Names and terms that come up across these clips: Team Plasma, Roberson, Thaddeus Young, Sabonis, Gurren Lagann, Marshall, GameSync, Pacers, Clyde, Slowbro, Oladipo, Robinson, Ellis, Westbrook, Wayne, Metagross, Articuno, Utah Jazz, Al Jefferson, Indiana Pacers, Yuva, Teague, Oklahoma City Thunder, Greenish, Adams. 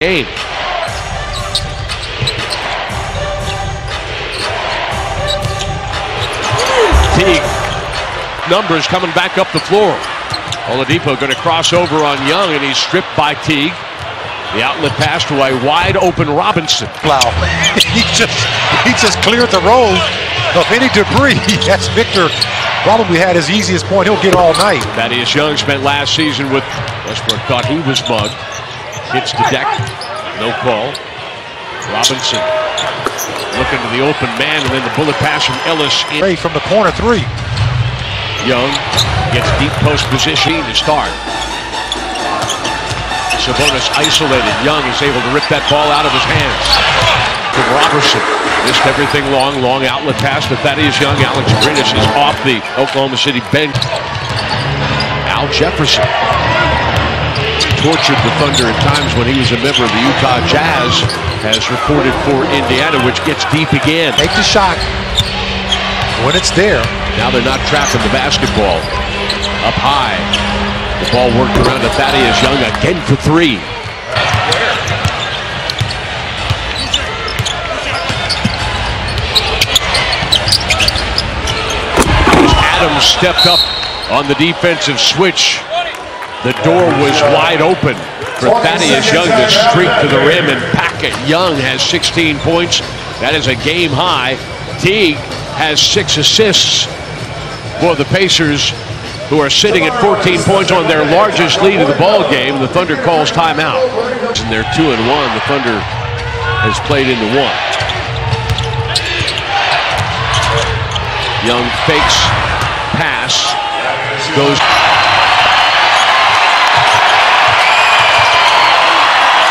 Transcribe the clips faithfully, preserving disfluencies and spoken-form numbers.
Game. Teague. Numbers coming back up the floor. Oladipo going to cross over on Young, and he's stripped by Teague. The outlet pass to a wide open Robinson. Wow. he just he just cleared the road of any debris. That's Victor. Probably had his easiest point he'll get all night. Thaddeus Young spent last season with Westbrook. Thought he was mugged. Hits the deck, no call. Robinson looking to the open man, and then the bullet pass from Ellis. In. From the corner three. Young gets deep post position to start. Sabonis isolated. Young is able to rip that ball out of his hands. To Roberson. Missed everything long, long outlet pass, but that is Young. Alex Greenish is off the Oklahoma City bench. Al Jefferson. Tortured the Thunder at times when he was a member of the Utah Jazz, has reported for Indiana, which gets deep again. Take the shot when it's there. Now they're not trapping the basketball. Up high. The ball worked around to Thaddeus Young again for three. Adams stepped up on the defensive switch. The door was wide open for Thaddeus Young to streak to the rim, and Packett Young has sixteen points. That is a game high. Teague has six assists for the Pacers, who are sitting at fourteen points on their largest lead of the ball game. The Thunder calls timeout. And they're two and one. The Thunder has played into one. Young fakes, pass, goes.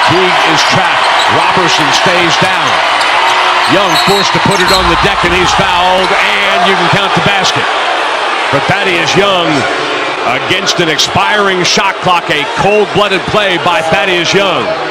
Teague is trapped. Roberson stays down. Young forced to put it on the deck, and he's fouled, and you can count the basket. But Thaddeus Young against an expiring shot clock. A cold-blooded play by Thaddeus Young.